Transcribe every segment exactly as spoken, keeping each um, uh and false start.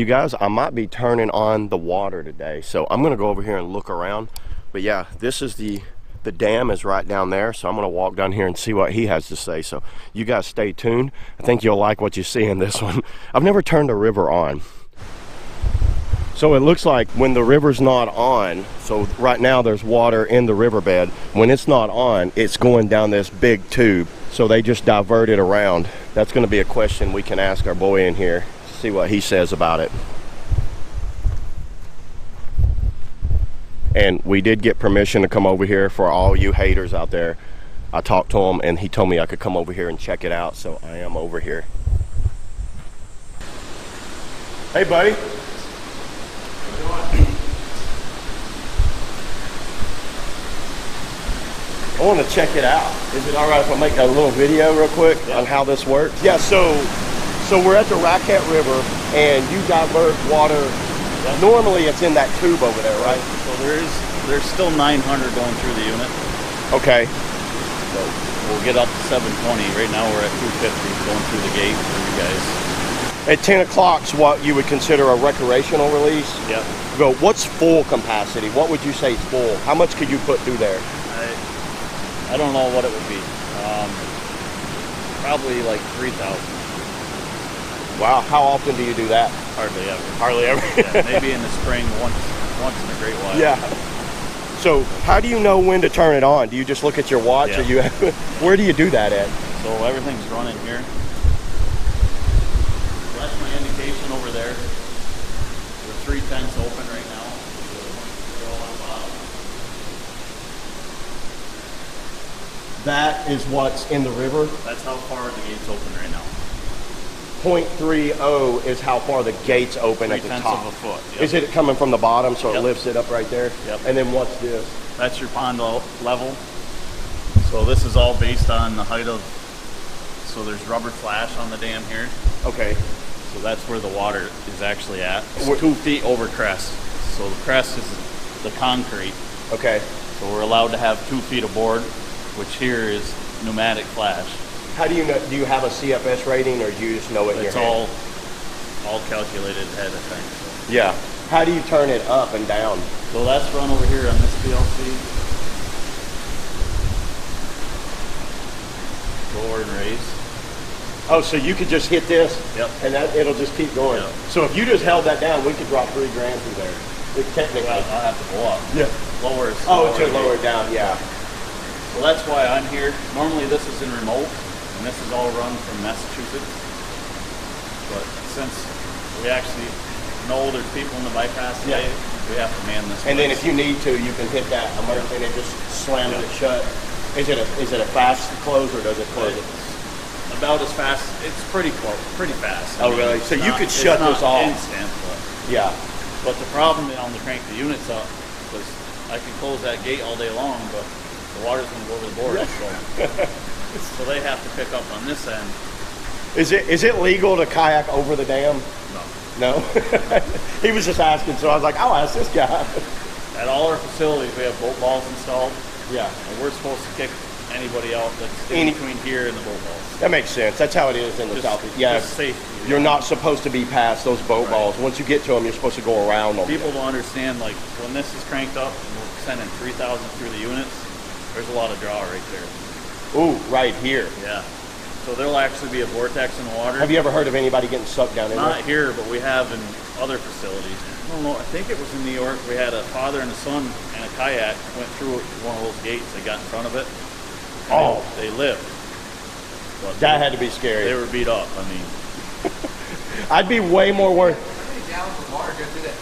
you guys, I might be turning on the water today, so I'm gonna go over here and look around. But yeah, this is the the dam is right down there, so I'm gonna walk down here and see what he has to say. So you guys stay tuned. I think you'll like what you see in this one. I've never turned a river on. So it looks like when the river's not on, so right now there's water in the riverbed. When it's not on, it's going down this big tube. So they just divert it around. That's gonna be a question we can ask our boy in here. See what he says about it. And we did get permission to come over here for all you haters out there. I talked to him and he told me I could come over here and check it out, so I am over here. Hey buddy. I want to check it out. Is it all right if I make a little video real quick on how this works? Yeah, so So we're at the Raquette River, and you divert water. Yep. Normally, it's in that tube over there, right? So there is, there's still nine hundred going through the unit. Okay. So we'll get up to seven twenty. Right now, we're at two fifty going through the gate for you guys. At ten o'clock's what you would consider a recreational release. Yep. Go. What's full capacity? What would you say is full? How much could you put through there? I, I don't know what it would be. Um, probably like three thousand. Wow, how often do you do that? Hardly ever. Hardly ever? Yeah, maybe in the spring, once once in a great while. Yeah. So how do you know when to turn it on? Do you just look at your watch? Yeah. Or you? Where do you do that at? So everything's running here. So that's my indication over there. We're three tenths open right now. That is what's in the river? That's how far the gate's open right now. point three oh is how far the gates open at the top. Of a foot. Yep. Is it coming from the bottom, so yep. It lifts it up right there? Yep. And then what's this? That's your pond level. So this is all based on the height of, so there's rubber flash on the dam here. Okay. So that's where the water is actually at. It's we're, two feet over crest. So the crest is the concrete. Okay. So we're allowed to have two feet aboard, which here is pneumatic flash. How do you know? Do you have a C F S rating, or do you just know it? It's all, all calculated ahead of things. So. Yeah. How do you turn it up and down? So that's run over here on this P L C. Lower and raise. Oh, so you could just hit this, yep, and that it'll just keep going. Yep. So if you just held that down, we could drop three grand through there. It technically, well, I'll have to go up. Yeah. Lower. Oh, to lower it down. Yeah. So that's why I'm here. Normally this is in remote. And this is all run from Massachusetts, but since we actually know there's people in the bypass today, yeah, we have to man this. And place. Then if you need to, you can hit that emergency and it just slams, yeah, it shut. Is it a is it a fast close or does it close? It's about as fast. It's pretty close, pretty fast. Oh, I mean, really? So not, you could shut this off. Instant, but, yeah. But the problem on the crank the units up was I can close that gate all day long, but the water's gonna go over the board. Yeah. So. So they have to pick up on this end. Is it is it legal to kayak over the dam? No. No? He was just asking, so I was like, I'll ask this guy. At all our facilities, we have boat balls installed. Yeah. And we're supposed to kick anybody out that's in Any, between here and the boat balls. That makes sense. That's how it is in the just, Southeast. Yeah. Just safety. You're yeah. not supposed to be past those boat right. balls. Once you get to them, you're supposed to go around them. People don't understand, like, when this is cranked up and we're sending three thousand through the units, there's a lot of draw right there. Ooh, right here. Yeah. So there'll actually be a vortex in the water. Have you ever heard of anybody getting sucked down in there? Not here, but we have in other facilities. I don't know. I think it was in New York. We had a father and a son and a kayak went through one of those gates. They got in front of it. Oh. They, they lived. But that they, had to be scary. They were beat up. I mean. I'd be way more worried. How many gallons of water go through that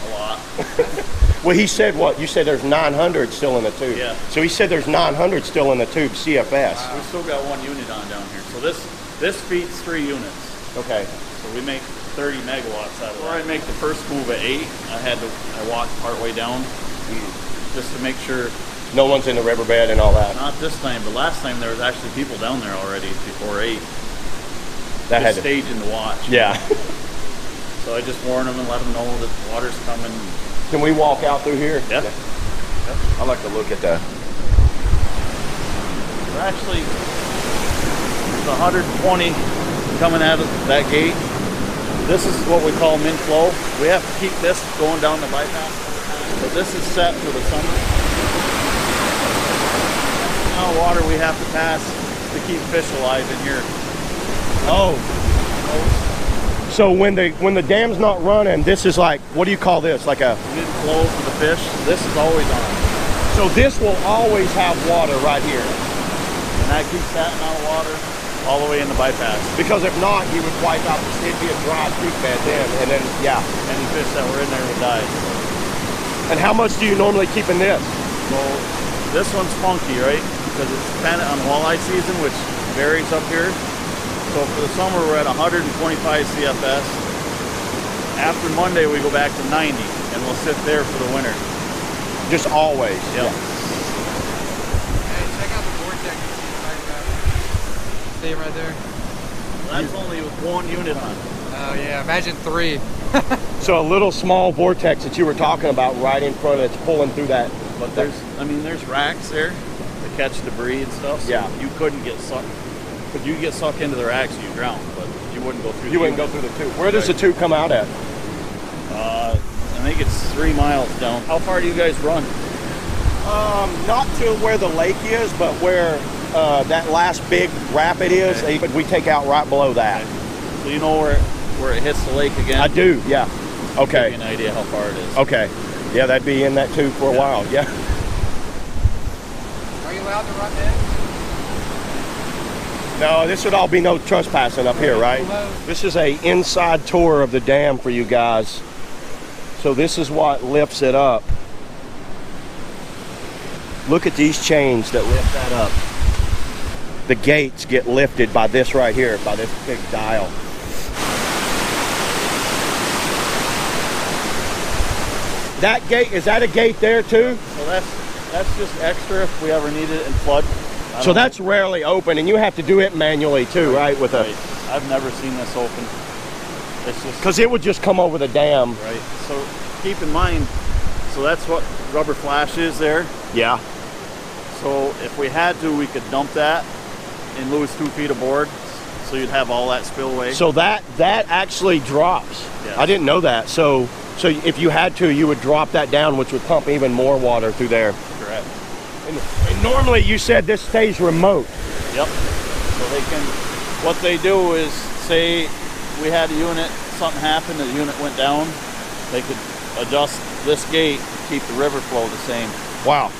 tube? A lot. Well, he said what? You said there's nine hundred still in the tube. Yeah. So he said there's nine hundred still in the tube, C F S. Wow. We've still got one unit on down here. So this this feeds three units. Okay. So we make thirty megawatts out of it. Before I make the first move at eight, I had to, I walked partway down mm. just to make sure. No one's in the riverbed and all that. Not this time, but last time there was actually people down there already before eight. That just had to. Staging to watch. Yeah. So I just warned them and let them know that the water's coming. Can we walk out through here? Yep. Yeah. Yep. I'd like to look at that. We're actually, there's one hundred twenty coming out of that gate. This is what we call min flow. We have to keep this going down the bypass. So this is set for the summer. Now water we have to pass to keep fish alive in here. Oh. So when the when the dam's not running, this is like, what do you call this? Like a min flow for the fish. This is always on. So this will always have water right here. And that keeps that amount of water all the way in the bypass. Because if not, he would wipe out, the, it'd be a dry creek bed then, and then, yeah. And the fish that were in there would die. And how much do you normally keep in this? Well, this one's funky, right? Because it's dependent on walleye season, which varies up here. So for the summer, we're at one hundred twenty-five C F S. After Monday, we go back to ninety, and we'll sit there for the winter. Just always? Yep. Yeah. Right there. That's only with one unit on. Oh yeah, imagine three. So a little small vortex that you were talking about right in front of it's pulling through that. But there's, I mean, there's racks there to catch debris and stuff. So yeah. You couldn't get sucked. Could you get sucked into the racks, you drown, but you wouldn't go through. You the wouldn't unit. go through the tube. Where does right. the tube come out at? Uh, I think it's three miles down. How far do you guys run? Um, not to where the lake is, but where. Uh, that last big rapid is, okay. But we take out right below that. Okay. So you know where it, where it hits the lake again? I do, yeah. Okay. Give you an idea how far it is. Okay. Yeah, that'd be in that tube for a yeah. while, yeah. Are you allowed to run in? No, this would all be no trespassing up here, right? This is a inside tour of the dam for you guys. So this is what lifts it up. Look at these chains that lift that up. The gates get lifted by this right here, by this big dial. That gate, is that a gate there too? So that's, that's just extra if we ever need it in flood. So that's know. rarely open, and you have to do it manually too, right? With right. a. I've never seen this open. It's just because it would just come over the dam. Right, so keep in mind, so that's what rubber flash is there. Yeah. So if we had to, we could dump that and lose two feet of board, so you'd have all that spillway. So that that actually drops. Yeah. I didn't know that. So so if you had to, you would drop that down, which would pump even more water through there. Correct. And, and normally you said this stays remote. Yep. So they can. What they do is, say we had a unit, something happened, the unit went down, they could adjust this gate to keep the river flow the same. Wow.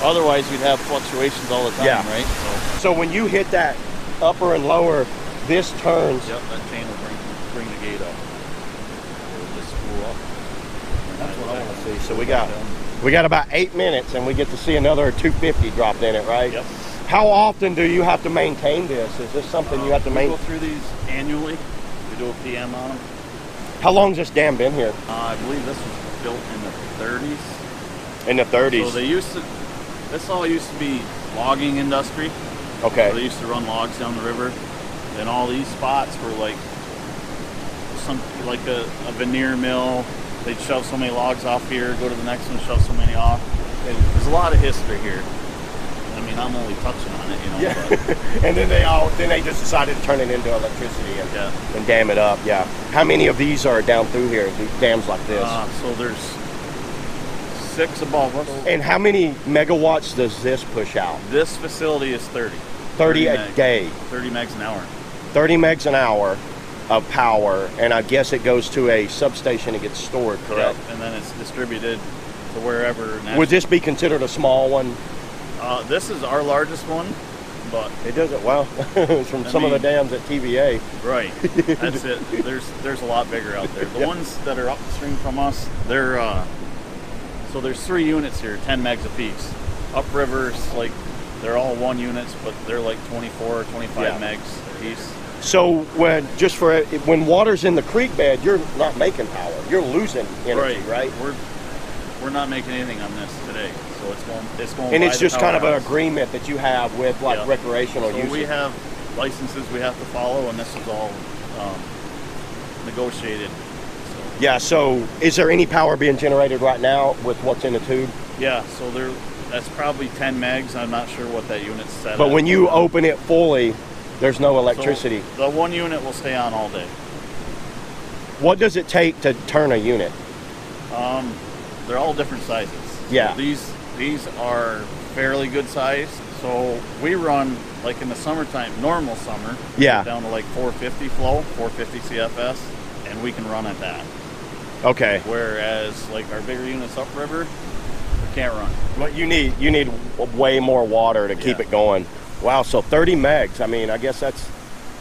Otherwise, you'd have fluctuations all the time, yeah. right? So. so when you hit that upper and lower, this turns. Yep, that chain will bring, bring the gate up. It'll just spool up. That's what I want to see. So we got we got about eight minutes, and we get to see another two fifty dropped in it, right? Yep. How often do you have to maintain this? Is this something um, you have to maintain? We go through these annually. We do a P M on them. How long has this dam been here? Uh, I believe this was built in the thirties. In the thirties. So they used to. This all used to be logging industry. Okay. So they used to run logs down the river. Then all these spots were like some like a, a veneer mill. They'd shove so many logs off here, go to the next one, shove so many off. And there's a lot of history here. I mean, I'm only touching on it, you know. Yeah. But. And then they all then they just decided to turn it into electricity and, yeah. and dam it up. Yeah. How many of these are down through here? These dams like this? Uh, so there's. Six above us. And how many megawatts does this push out? This facility is thirty. thirty, thirty a meg. day. thirty megs an hour. thirty megs an hour of power, and I guess it goes to a substation and gets stored, correct? Yep. And then it's distributed to wherever. Would this be considered a small one? Uh, this is our largest one, but it doesn't. Well, it's from I some mean, of the dams at T V A. Right. That's it. There's there's a lot bigger out there. The yep. ones that are upstream from us, they're. Uh, So there's three units here, ten megs apiece. Upriver's like they're all one units, but they're like twenty-four or twenty-five yeah. megs apiece. So when just for when water's in the creek bed, you're not making power. You're losing energy, right? right? We're we're not making anything on this today, so it's going it's going. And it's just kind of an agreement that you have with like yeah. recreational so users. We have licenses we have to follow, and this is all um, negotiated. Yeah, so is there any power being generated right now with what's in the tube? Yeah, so there, that's probably ten megs. I'm not sure what that unit's set But at. when you open it fully, there's no electricity. So the one unit will stay on all day. What does it take to turn a unit? Um, they're all different sizes. Yeah. So these these are fairly good size. So we run, like in the summertime, normal summer, yeah, down to like four fifty flow, four fifty C F S, and we can run at that. Okay. Whereas like our bigger units upriver, we can't run. But you need you need way more water to keep yeah. it going. Wow. So thirty megs. I mean, I guess that's.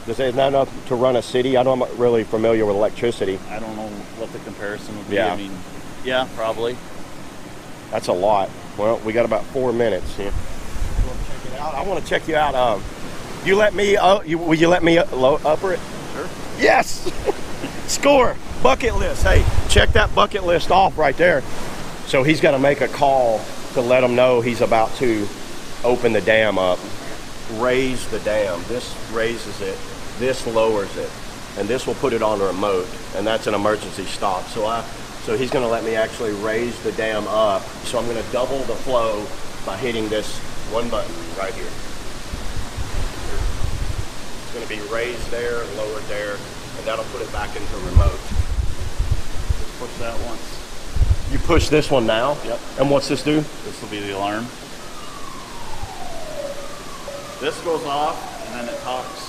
There's not enough to run a city. I don't, I'm not really familiar with electricity. I don't know what the comparison would be. Yeah. I mean, yeah, probably. That's a lot. Well, we got about four minutes here. You want to check it out? I want to check you out. Um, you let me. Uh, you, will you let me uh, low, upper it? Sure. Yes. Score. Bucket list. Hey, check that bucket list off right there. So he's going to make a call to let them know he's about to open the dam up. Raise the dam. This raises it. This lowers it, and this will put it on the remote, and that's an emergency stop. So I, so he's gonna let me actually raise the dam up. So I'm gonna double the flow by hitting this one button right here. It's gonna be raised there, lowered there, and that'll put it back into remote. Just push that once. You push this one now? Yep. And what's this do? This will be the alarm. This goes off, and then it talks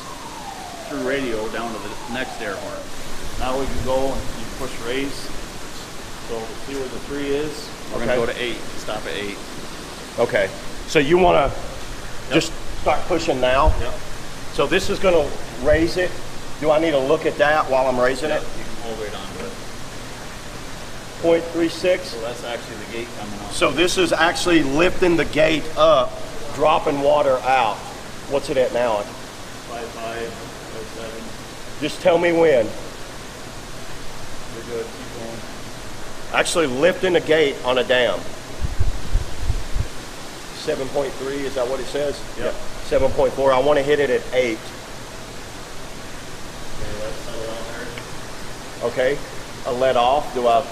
through radio down to the next air horn. Now we can go and you push raise. So see where the three is. We're okay. Gonna go to eight. Stop at eight. Okay. So you wanna yep. just start pushing now? Yep. So this is gonna raise it. Do I need to look at that while I'm raising yep. it? You can hold right onto it. point three six. So that's actually the gate coming up. So this is actually lifting the gate up, dropping water out. What's it at now? Five five. Seven. Just tell me when. You're good. Keep going. Actually lifting a gate on a dam. seven point three, is that what it says? Yep. Yeah. seven point four, I want to hit it at eight. Okay, that's settled on there. Okay, I let off. Do I,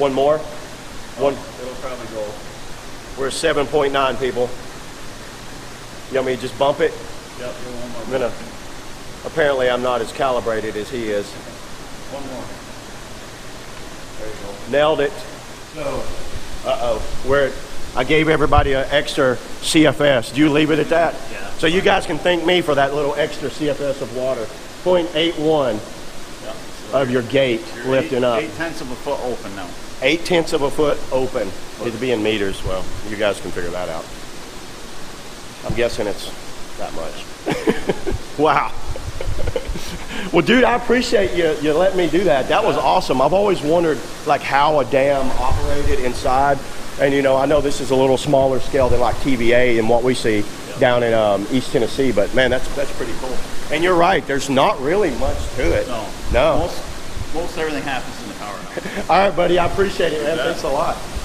one more? Oh, one. It'll probably go. We're at seven point nine, people. You want me to just bump it? Yep, do one more. I'm gonna, apparently, I'm not as calibrated as he is. One more. There you go. Nailed it. No. Uh-oh. Where I gave everybody an extra C F S. Do you leave it at that? Yeah. So you guys can thank me for that little extra C F S of water. point eight one yeah, so of your gate lifting eight, up. Eight tenths of a foot open now. Eight tenths of a foot open. It'd be in meters. Well, you guys can figure that out. I'm guessing it's that much. Wow. Well, dude, I appreciate you, you letting me do that. That was awesome. I've always wondered, like, how a dam operated inside. And, you know, I know this is a little smaller scale than, like, T V A and what we see yeah. down in um, East Tennessee. But, man, that's that's pretty cool. And you're right. There's not really much to it. No. No. Most, most everything happens in the power house. All right, buddy. I appreciate it, man. Thanks a lot.